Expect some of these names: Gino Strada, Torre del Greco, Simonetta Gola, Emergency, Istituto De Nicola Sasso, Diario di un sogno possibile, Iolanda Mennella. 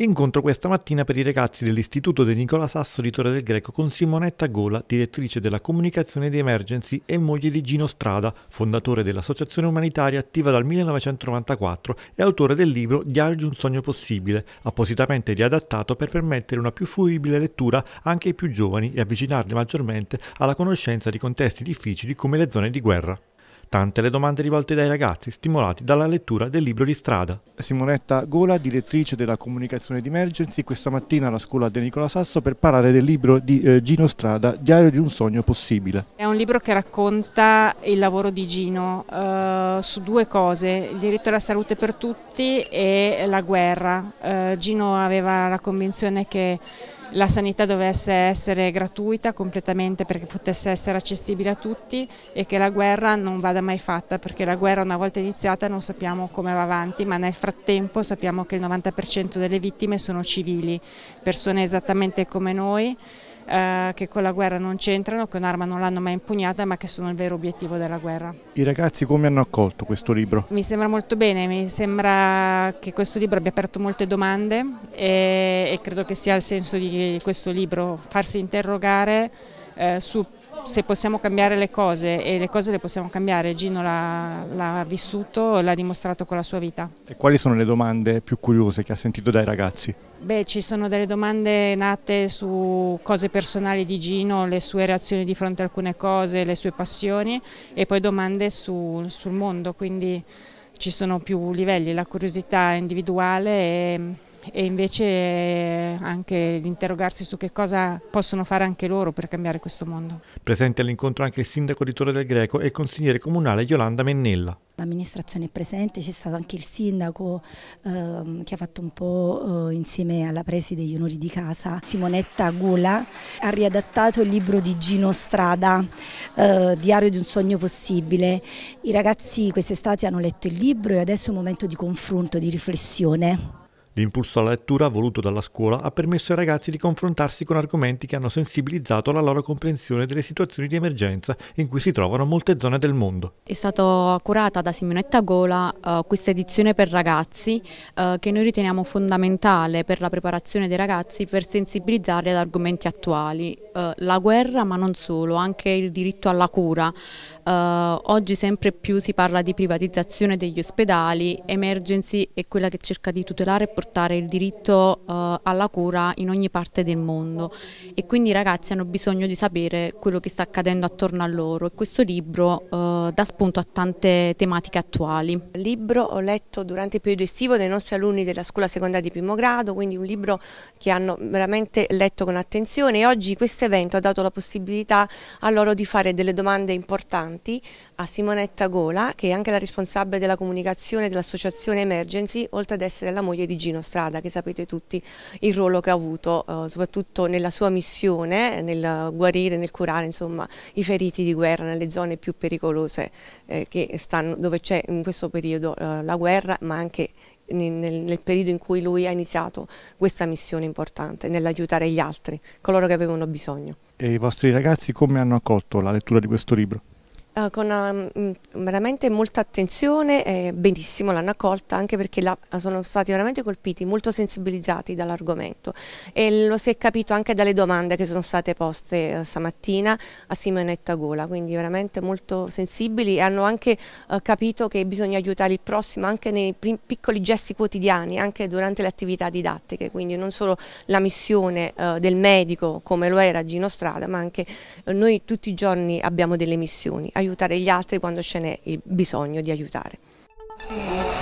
Incontro questa mattina per i ragazzi dell'Istituto De Nicola Sasso di Torre del Greco con Simonetta Gola, direttrice della comunicazione di Emergency e moglie di Gino Strada, fondatore dell'associazione umanitaria attiva dal 1994 e autore del libro Diario di un sogno possibile, appositamente riadattato per permettere una più fruibile lettura anche ai più giovani e avvicinarli maggiormente alla conoscenza di contesti difficili come le zone di guerra. Tante le domande rivolte dai ragazzi, stimolati dalla lettura del libro di Strada. Simonetta Gola, direttrice della comunicazione di Emergency, questa mattina alla scuola De Nicola Sasso per parlare del libro di Gino Strada, Diario di un sogno possibile. È un libro che racconta il lavoro di Gino su due cose, il diritto alla salute per tutti e la guerra. Gino aveva la convinzione che la sanità dovesse essere gratuita completamente perché potesse essere accessibile a tutti e che la guerra non vada mai fatta, perché la guerra una volta iniziata non sappiamo come va avanti, ma nel frattempo sappiamo che il 90% delle vittime sono civili, persone esattamente come noi, che con la guerra non c'entrano, che un'arma non l'hanno mai impugnata, ma che sono il vero obiettivo della guerra. I ragazzi come hanno accolto questo libro? Mi sembra molto bene, mi sembra che questo libro abbia aperto molte domande e credo che sia il senso di questo libro, farsi interrogare su se possiamo cambiare le cose, e le cose le possiamo cambiare. Gino l'ha vissuto, l'ha dimostrato con la sua vita. E quali sono le domande più curiose che ha sentito dai ragazzi? Beh, ci sono delle domande nate su cose personali di Gino, le sue reazioni di fronte a alcune cose, le sue passioni, e poi domande sul mondo, quindi ci sono più livelli, la curiosità individuale e invece anche interrogarsi su che cosa possono fare anche loro per cambiare questo mondo. Presente all'incontro anche il sindaco di Torre del Greco e il consigliere comunale Iolanda Mennella. L'amministrazione è presente, c'è stato anche il sindaco che ha fatto un po' insieme alla preside gli onori di casa. Simonetta Gola ha riadattato il libro di Gino Strada, Diario di un sogno possibile. I ragazzi quest'estate hanno letto il libro e adesso è un momento di confronto, di riflessione. L'impulso alla lettura voluto dalla scuola ha permesso ai ragazzi di confrontarsi con argomenti che hanno sensibilizzato la loro comprensione delle situazioni di emergenza in cui si trovano molte zone del mondo. È stata curata da Simonetta Gola questa edizione per ragazzi che noi riteniamo fondamentale per la preparazione dei ragazzi, per sensibilizzarli ad argomenti attuali. La guerra, ma non solo, anche il diritto alla cura. Oggi sempre più si parla di privatizzazione degli ospedali. Emergency è quella che cerca di tutelare e portare il diritto alla cura in ogni parte del mondo, e quindi i ragazzi hanno bisogno di sapere quello che sta accadendo attorno a loro, e questo libro dà spunto a tante tematiche attuali. Il libro ho letto durante il periodo estivo dai nostri alunni della scuola secondaria di primo grado, quindi un libro che hanno veramente letto con attenzione, e oggi questo evento ha dato la possibilità a loro di fare delle domande importanti a Simonetta Gola, che è anche la responsabile della comunicazione dell'associazione Emergency, oltre ad essere la moglie di Gino Strada, che sapete tutti il ruolo che ha avuto soprattutto nella sua missione, nel guarire, nel curare insomma i feriti di guerra nelle zone più pericolose dove c'è in questo periodo la guerra, ma anche nel periodo in cui lui ha iniziato questa missione importante nell'aiutare gli altri, coloro che avevano bisogno. E i vostri ragazzi come hanno accolto la lettura di questo libro? Con veramente molta attenzione, benissimo l'hanno accolta, anche perché sono stati veramente colpiti, molto sensibilizzati dall'argomento, e lo si è capito anche dalle domande che sono state poste stamattina a Simonetta Gola, quindi veramente molto sensibili, e hanno anche capito che bisogna aiutare il prossimo anche nei piccoli gesti quotidiani, anche durante le attività didattiche, quindi non solo la missione del medico come lo era Gino Strada, ma anche noi tutti i giorni abbiamo delle missioni, aiutare gli altri quando ce n'è il bisogno di aiutare.